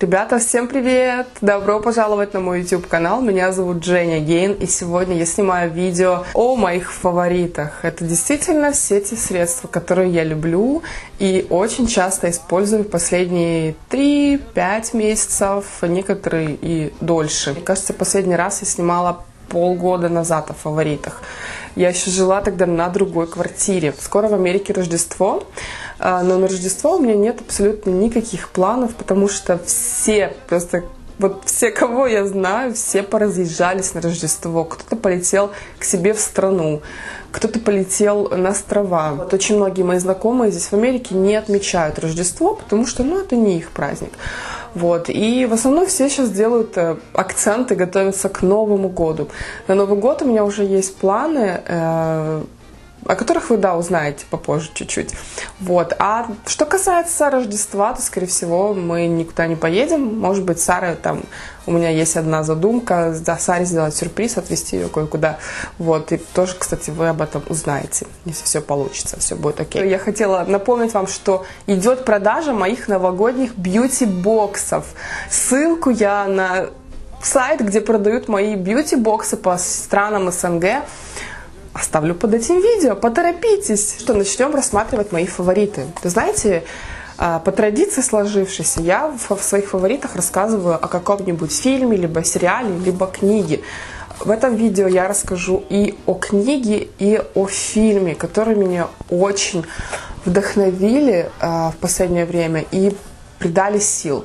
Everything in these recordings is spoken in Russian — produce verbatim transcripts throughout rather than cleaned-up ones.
Ребята, всем привет! Добро пожаловать на мой YouTube-канал. Меня зовут Женя Гейн, и сегодня я снимаю видео о моих фаворитах. Это действительно все те средства, которые я люблю и очень часто использую в последние три-пять месяцев, некоторые и дольше. Мне кажется, последний раз я снимала полгода назад о фаворитах. Я еще жила тогда на другой квартире. Скоро в Америке Рождество, но на Рождество у меня нет абсолютно никаких планов, потому что все, просто вот все, кого я знаю, все поразъезжались на Рождество. Кто-то полетел к себе в страну, кто-то полетел на острова. Вот очень многие мои знакомые здесь в Америке не отмечают Рождество, потому что, ну, это не их праздник. Вот. И в основном все сейчас делают акценты, готовятся к Новому году. На Новый год у меня уже есть планы, э, о которых вы, да, узнаете попозже чуть-чуть. Вот. А что касается Рождества, то, скорее всего, мы никуда не поедем. Может быть, Сара там... У меня есть одна задумка, да, Саре сделать сюрприз, отвезти ее кое-куда. Вот, и тоже, кстати, вы об этом узнаете, если все получится, все будет окей. Я хотела напомнить вам, что идет продажа моих новогодних бьюти-боксов. Ссылку я на сайт, где продают мои бьюти-боксы по странам СНГ, оставлю под этим видео. Поторопитесь, что начнем рассматривать мои фавориты. Вы знаете... По традиции сложившейся я в своих фаворитах рассказываю о каком-нибудь фильме, либо сериале, либо книге. В этом видео я расскажу и о книге, и о фильме, которые меня очень вдохновили в последнее время и придали сил.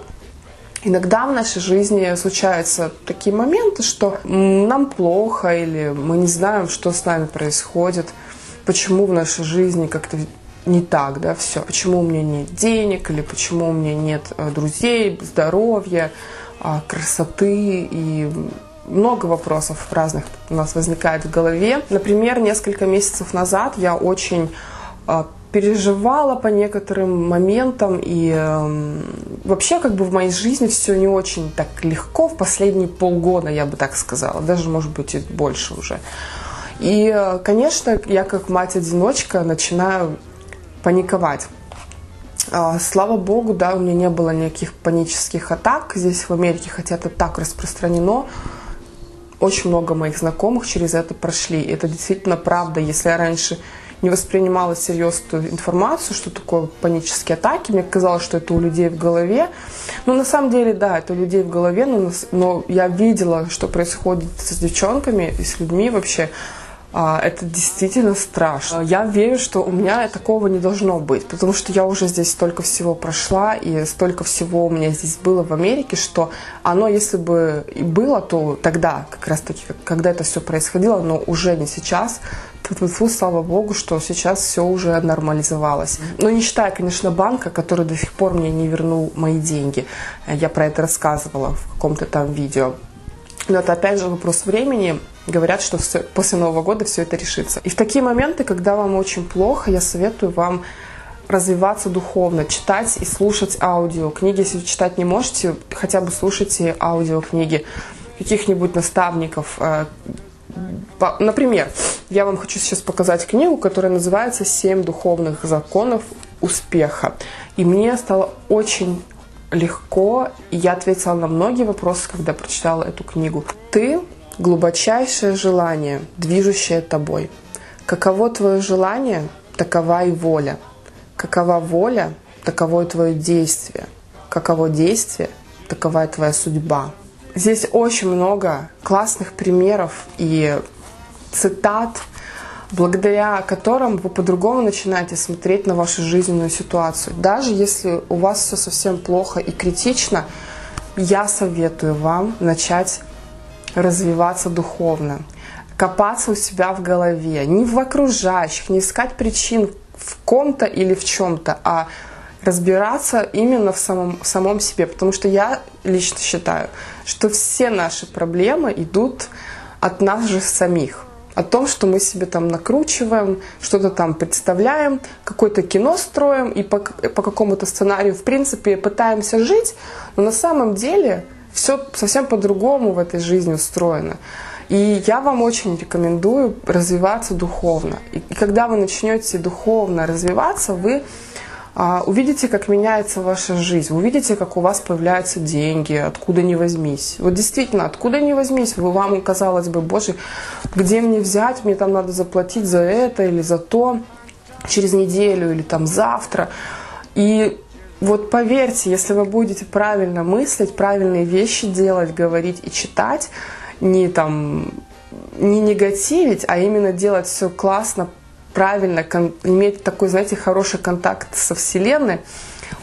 Иногда в нашей жизни случаются такие моменты, что нам плохо или мы не знаем, что с нами происходит, почему в нашей жизни как-то... не так, да, все. Почему у меня нет денег, или почему у меня нет друзей, здоровья, красоты, и много вопросов разных у нас возникает в голове. Например, несколько месяцев назад я очень переживала по некоторым моментам, и э, вообще как бы в моей жизни все не очень так легко в последние полгода, я бы так сказала, даже, может быть, и больше уже. И, конечно, я как мать-одиночка начинаю паниковать. Слава богу, да, у меня не было никаких панических атак здесь в Америке, хотя это так распространено. Очень много моих знакомых через это прошли. Это действительно правда. Если я раньше не воспринимала всерьез эту информацию, что такое панические атаки, мне казалось, что это у людей в голове. Ну, на самом деле, да, это у людей в голове, но, но я видела, что происходит с девчонками и с людьми вообще. Это действительно страшно. Я верю, что у меня такого не должно быть, потому что я уже здесь столько всего прошла, и столько всего у меня здесь было в Америке, что оно, если бы и было, то тогда, как раз таки, когда это все происходило, но уже не сейчас. Тьфу-тьфу, слава богу, что сейчас все уже нормализовалось. Но не считая, конечно, банка, который до сих пор мне не вернул мои деньги. Я про это рассказывала в каком-то там видео. Но это опять же вопрос времени. Говорят, что все, после Нового года все это решится. И в такие моменты, когда вам очень плохо, я советую вам развиваться духовно, читать и слушать аудиокниги. Если вы читать не можете, хотя бы слушайте аудиокниги каких-нибудь наставников. Например, я вам хочу сейчас показать книгу, которая называется «Семь духовных законов успеха». И мне стало очень легко, и я ответила на многие вопросы, когда прочитала эту книгу. Ты – глубочайшее желание, движущее тобой. Каково твое желание, такова и воля. Какова воля, таково и твое действие. Каково действие, такова и твоя судьба. Здесь очень много классных примеров и цитат, благодаря которым вы по-другому начинаете смотреть на вашу жизненную ситуацию. Даже если у вас все совсем плохо и критично, я советую вам начать развиваться духовно, копаться у себя в голове, не в окружающих, не искать причин в ком-то или в чем-то, а разбираться именно в самом, в самом себе. Потому что я лично считаю, что все наши проблемы идут от нас же самих. О том, что мы себе там накручиваем, что-то там представляем, какое-то кино строим и по, по какому-то сценарию, в принципе, пытаемся жить. Но на самом деле все совсем по-другому в этой жизни устроено. И я вам очень рекомендую развиваться духовно. И когда вы начнете духовно развиваться, вы увидите, как меняется ваша жизнь, увидите, как у вас появляются деньги, откуда ни возьмись. Вот действительно, откуда ни возьмись, вам казалось бы, боже, где мне взять, мне там надо заплатить за это или за то, через неделю или там завтра. И вот поверьте, если вы будете правильно мыслить, правильные вещи делать, говорить и читать, не там, не негативить, а именно делать все классно, правильно, иметь такой, знаете, хороший контакт со Вселенной,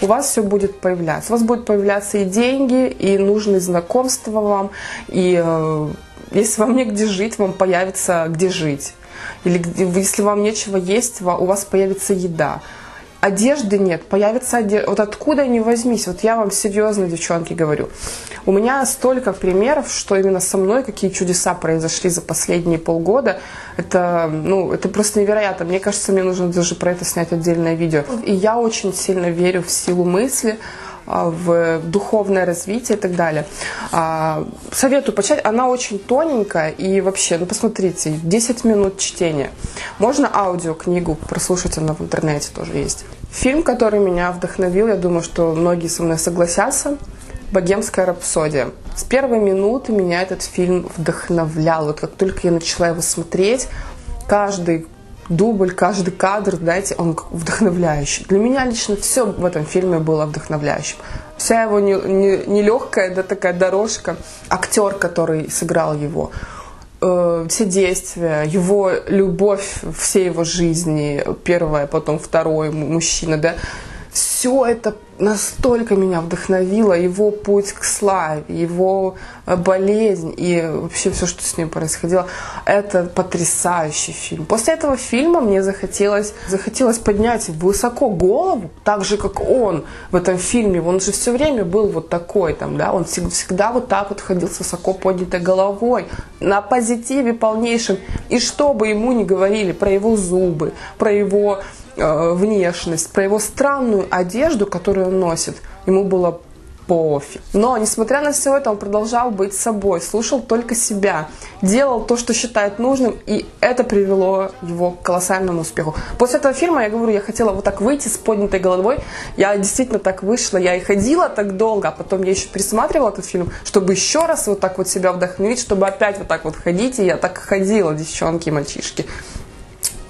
у вас все будет появляться. У вас будут появляться и деньги, и нужные знакомства вам, и э, если вам негде жить, вам появится где жить. Или если вам нечего есть, у вас появится еда. Одежды нет, появится одежда. Вот откуда ни возьмись, вот я вам серьезно, девчонки, говорю. У меня столько примеров, что именно со мной какие чудеса произошли за последние полгода. Это, ну, это просто невероятно. Мне кажется, мне нужно даже про это снять отдельное видео. И я очень сильно верю в силу мысли, в духовное развитие и так далее. Советую почитать. Она очень тоненькая. И вообще, ну посмотрите, десять минут чтения. Можно аудиокнигу прослушать, она в интернете тоже есть. Фильм, который меня вдохновил, я думаю, что многие со мной согласятся, «Богемская рапсодия». С первой минуты меня этот фильм вдохновлял. Вот как только я начала его смотреть, каждый дубль, каждый кадр, знаете, он вдохновляющий. Для меня лично все в этом фильме было вдохновляющим. Вся его нелегкая, да, такая дорожка, актер, который сыграл его, э, все действия, его любовь всей его жизни, первая, потом второй мужчина, да, все это настолько меня вдохновило, его путь к славе, его болезнь и вообще все, что с ним происходило. Это потрясающий фильм. После этого фильма мне захотелось, захотелось поднять высоко голову, так же, как он в этом фильме. Он же все время был вот такой, там, да, он всегда вот так вот ходил с высоко поднятой головой, на позитиве полнейшем. И что бы ему ни говорили про его зубы, про его э, внешность, про его странную одежду, которую он носит, ему было пофиг. Но, несмотря на все это, он продолжал быть собой, слушал только себя, делал то, что считает нужным, и это привело его к колоссальному успеху. После этого фильма, я говорю, я хотела вот так выйти с поднятой головой, я действительно так вышла, я и ходила так долго, а потом я еще пересматривала этот фильм, чтобы еще раз вот так вот себя вдохновить, чтобы опять вот так вот ходить, и я так ходила, девчонки и мальчишки.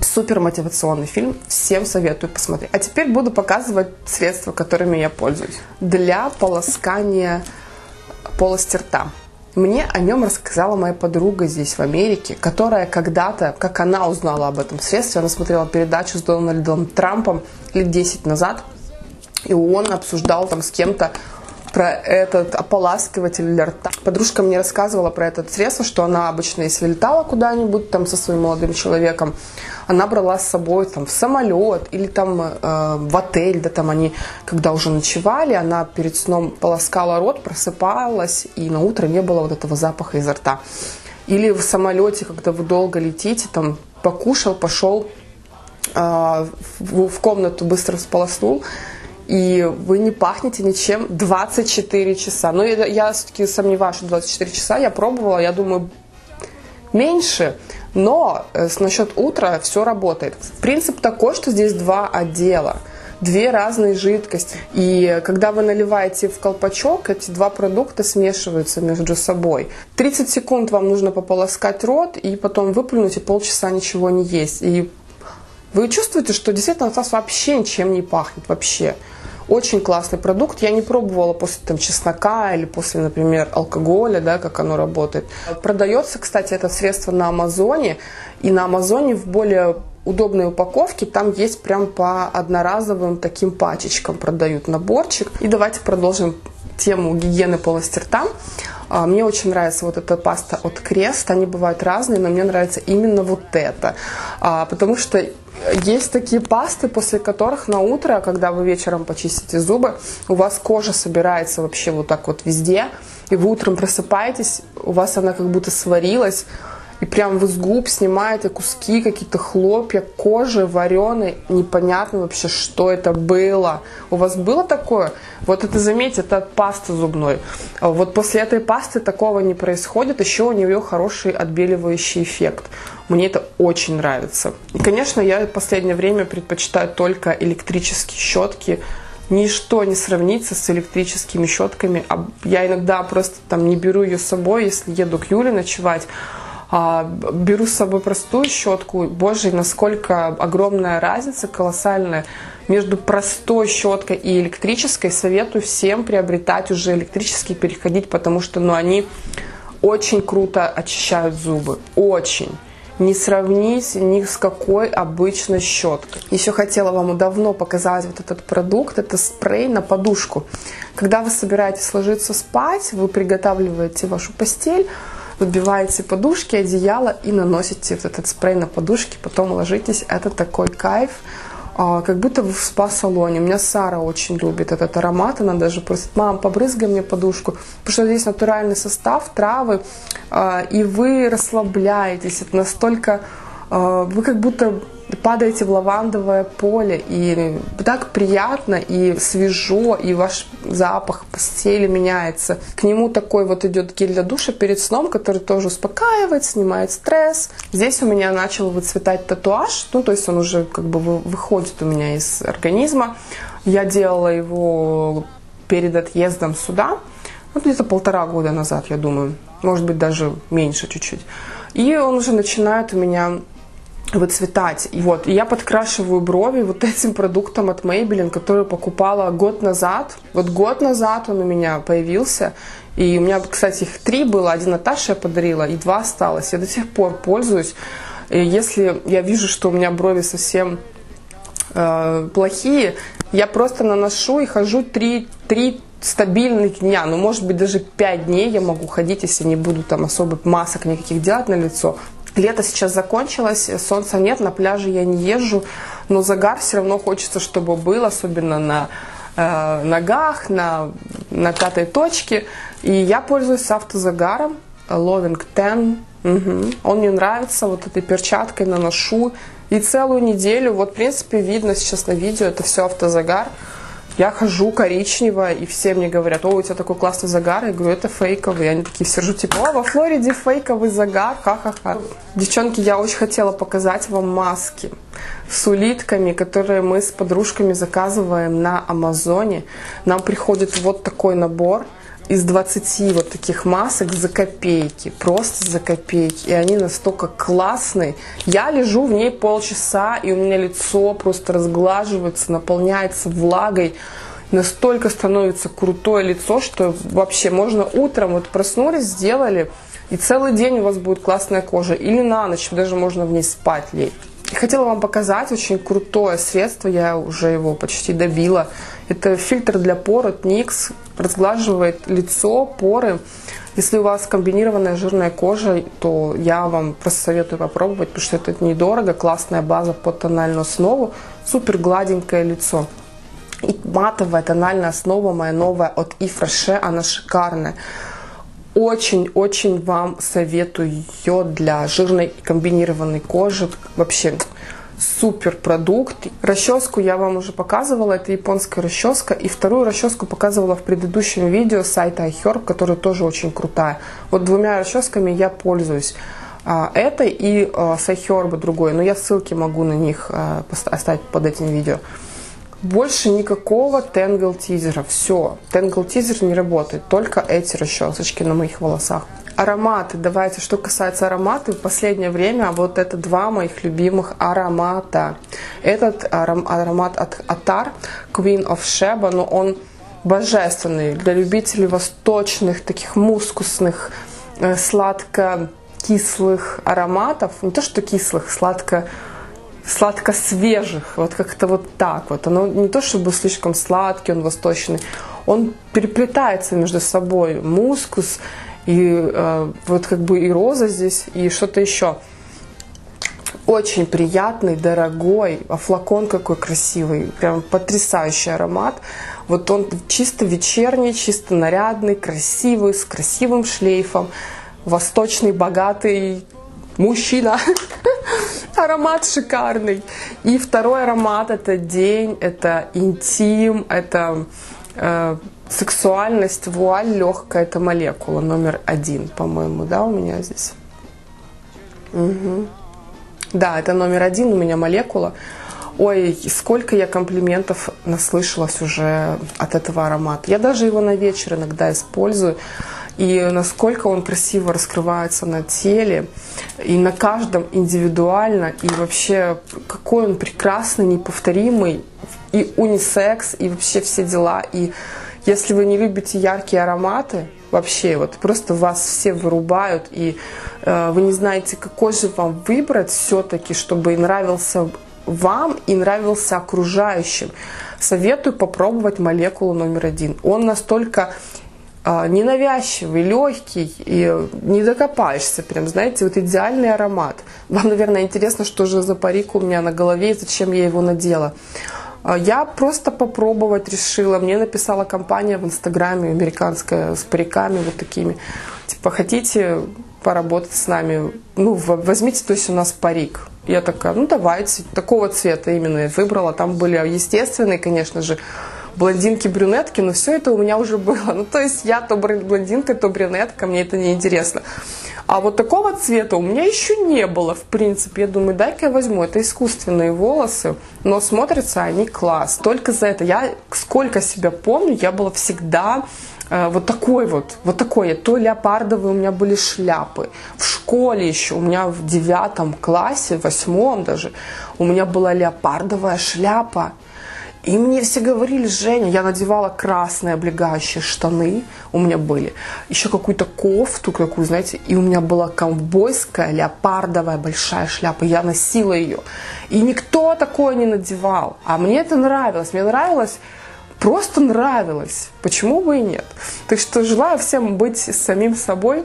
Супер мотивационный фильм, всем советую посмотреть. А теперь буду показывать средства, которыми я пользуюсь для полоскания полости рта. Мне о нем рассказала моя подруга здесь, в Америке, которая когда-то, как она узнала об этом средстве, она смотрела передачу с Дональдом Трампом лет десять назад, и он обсуждал там с кем-то про этот ополаскиватель для рта. Подружка мне рассказывала про это средство, что она обычно, если летала куда-нибудь там со своим молодым человеком, она брала с собой там в самолет или там э, в отель, да, там они, когда уже ночевали, она перед сном полоскала рот, просыпалась, и на утро не было вот этого запаха изо рта. Или в самолете, когда вы долго летите, там покушал, пошел э, в, в комнату, быстро всполоснул, и вы не пахнете ничем двадцать четыре часа. Но я, я все-таки сомневаюсь, что двадцать четыре часа. Я пробовала, я думаю, меньше. Но насчет утра все работает. Принцип такой, что здесь два отдела. Две разные жидкости. И когда вы наливаете в колпачок, эти два продукта смешиваются между собой. тридцать секунд вам нужно пополоскать рот, и потом выплюнуть, и полчаса ничего не есть. И вы чувствуете, что действительно от вас вообще ничем не пахнет. Вообще. Очень классный продукт. Я не пробовала после там чеснока или после, например, алкоголя, да, как оно работает. Продается, кстати, это средство на Амазоне. И на Амазоне в более удобной упаковке там есть прям по одноразовым таким пачечкам продают наборчик. И давайте продолжим тему гигиены полости рта. Мне очень нравится вот эта паста от Крест. Они бывают разные, но мне нравится именно вот эта. Потому что есть такие пасты, после которых на утро, когда вы вечером почистите зубы, у вас кожа собирается вообще вот так вот везде, и вы утром просыпаетесь, у вас она как будто сварилась, и прям вот с губ снимает и куски, какие-то хлопья кожи вареные, непонятно вообще, что это было. У вас было такое? Вот это, заметьте, это от пасты зубной. Вот после этой пасты такого не происходит, еще у нее хороший отбеливающий эффект. Мне это очень нравится. И, конечно, я в последнее время предпочитаю только электрические щетки. Ничто не сравнится с электрическими щетками. Я иногда просто там не беру ее с собой, если еду к Юле ночевать. Беру с собой простую щетку. Боже, насколько огромная разница, колоссальная. Между простой щеткой и электрической советую всем приобретать уже электрические, переходить, потому что ну, они очень круто очищают зубы. Очень. Не сравнить ни с какой обычной щеткой. Еще хотела вам давно показать вот этот продукт. Это спрей на подушку. Когда вы собираетесь ложиться спать, вы приготавливаете вашу постель, выбиваете подушки, одеяло и наносите вот этот спрей на подушки, потом ложитесь. Это такой кайф, как будто вы в спа-салоне. У меня Сара очень любит этот аромат. Она даже просит: мам, побрызгай мне подушку. Потому что здесь натуральный состав, травы. И вы расслабляетесь. Это настолько... Вы как будто падаете в лавандовое поле. И так приятно, и свежо, и ваш запах постели меняется. К нему такой вот идет гель для душа перед сном, который тоже успокаивает, снимает стресс. Здесь у меня начал выцветать татуаж. Ну, то есть он уже как бы выходит у меня из организма. Я делала его перед отъездом сюда. Вот где-то полтора года назад, я думаю. Может быть, даже меньше чуть-чуть. И он уже начинает у меня выцветать. И вот, и я подкрашиваю брови вот этим продуктом от Maybelline, который покупала год назад. Вот год назад он у меня появился. И у меня, кстати, их три было. Один Наташа я подарила, и два осталось. Я до сих пор пользуюсь. И если я вижу, что у меня брови совсем э, плохие, я просто наношу и хожу три три стабильных дня, ну, может быть, даже пять дней я могу ходить, если не буду там особо масок никаких делать на лицо. Лето сейчас закончилось, солнца нет, на пляже я не езжу, но загар все равно хочется, чтобы был, особенно на э, ногах, на, на пятой точке. И я пользуюсь автозагаром Loving Tan. Угу. Он мне нравится, вот этой перчаткой наношу. И целую неделю, вот, в принципе, видно сейчас на видео, это все автозагар. Я хожу коричневая, и все мне говорят: о, у тебя такой классный загар. Я говорю: это фейковый. И они такие все ржут, типа: о, во Флориде фейковый загар, ха-ха-ха. Девчонки, я очень хотела показать вам маски с улитками, которые мы с подружками заказываем на Амазоне. Нам приходит вот такой набор из двадцати вот таких масок за копейки, просто за копейки. И они настолько классные. Я лежу в ней полчаса, и у меня лицо просто разглаживается, наполняется влагой. Настолько становится крутое лицо, что вообще можно утром, вот проснулись, сделали, и целый день у вас будет классная кожа. Или на ночь, даже можно в ней спать лечь. Хотела вам показать очень крутое средство, я уже его почти добила. Это фильтр для пор от никс, разглаживает лицо, поры. Если у вас комбинированная жирная кожа, то я вам просто советую попробовать, потому что это недорого, классная база под тональную основу, супер гладенькое лицо. И матовая тональная основа моя новая от Ифраше, она шикарная. Очень-очень вам советую ее для жирной комбинированной кожи. Вообще супер продукт. Расческу я вам уже показывала, это японская расческа. И вторую расческу показывала в предыдущем видео с сайта iHerb, которая тоже очень крутая. Вот двумя расческами я пользуюсь. Этой и с iHerb другой. Но я ссылки могу на них оставить под этим видео. Больше никакого тенгл тизера. Все, тенгл тизер не работает. Только эти расчесочки на моих волосах. Ароматы. Давайте, что касается ароматов, в последнее время вот это два моих любимых аромата. Этот аромат от Attar, Queen of Sheba, но он божественный для любителей восточных, таких мускусных, сладко-кислых ароматов. Не то что кислых, сладко сладко-свежих, вот как-то вот так вот. Оно не то чтобы слишком сладкий, он восточный, он переплетается между собой. Мускус и э, вот как бы и роза здесь, и что-то еще. Очень приятный, дорогой, а флакон какой красивый, прям потрясающий аромат. Вот он чисто вечерний, чисто нарядный, красивый, с красивым шлейфом, восточный, богатый, мужчина. Аромат шикарный. И второй аромат — это день, это интим, это э, сексуальность, вуаль легкая, это молекула номер один, по-моему, да, у меня здесь. Угу. Да, это номер один у меня молекула. Ой, сколько я комплиментов наслышалась уже от этого аромата. Я даже его на вечер иногда использую. И насколько он красиво раскрывается на теле, и на каждом индивидуально, и вообще какой он прекрасный, неповторимый, и унисекс, и вообще все дела. И если вы не любите яркие ароматы, вообще вот просто вас все вырубают, и э, вы не знаете, какой же вам выбрать все-таки, чтобы нравился вам и нравился окружающим, советую попробовать молекулу номер один. Он настолько э, ненавязчивый, легкий, и не докопаешься прям, знаете, вот идеальный аромат. Вам, наверное, интересно, что же за парик у меня на голове и зачем я его надела. Я просто попробовать решила. Мне написала компания в Инстаграме американская с париками вот такими. Типа, хотите поработать с нами? Ну, возьмите, то есть у нас парик. Я такая, ну давайте. Такого цвета именно я выбрала. Там были естественные, конечно же, блондинки, брюнетки, но все это у меня уже было. Ну, то есть я то блондинка, то брюнетка, мне это не интересно. А вот такого цвета у меня еще не было, в принципе. Я думаю, дай-ка я возьму. Это искусственные волосы, но смотрятся они класс. Только за это. Я, сколько себя помню, я была всегда э, вот такой вот. Вот такой я. То леопардовые у меня были шляпы. В школе еще, у меня в девятом классе, в восьмом даже, у меня была леопардовая шляпа. И мне все говорили, Женя, я надевала красные облегающие штаны, у меня были, еще какую-то кофту такую, знаете, и у меня была ковбойская леопардовая большая шляпа, я носила ее, и никто такое не надевал, а мне это нравилось, мне нравилось, просто нравилось, почему бы и нет. Так что желаю всем быть самим собой.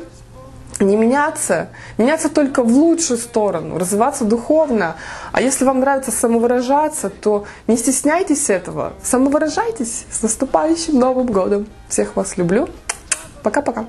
Не меняться, меняться только в лучшую сторону, развиваться духовно. А если вам нравится самовыражаться, то не стесняйтесь этого, самовыражайтесь. С наступающим Новым годом! Всех вас люблю. Пока-пока.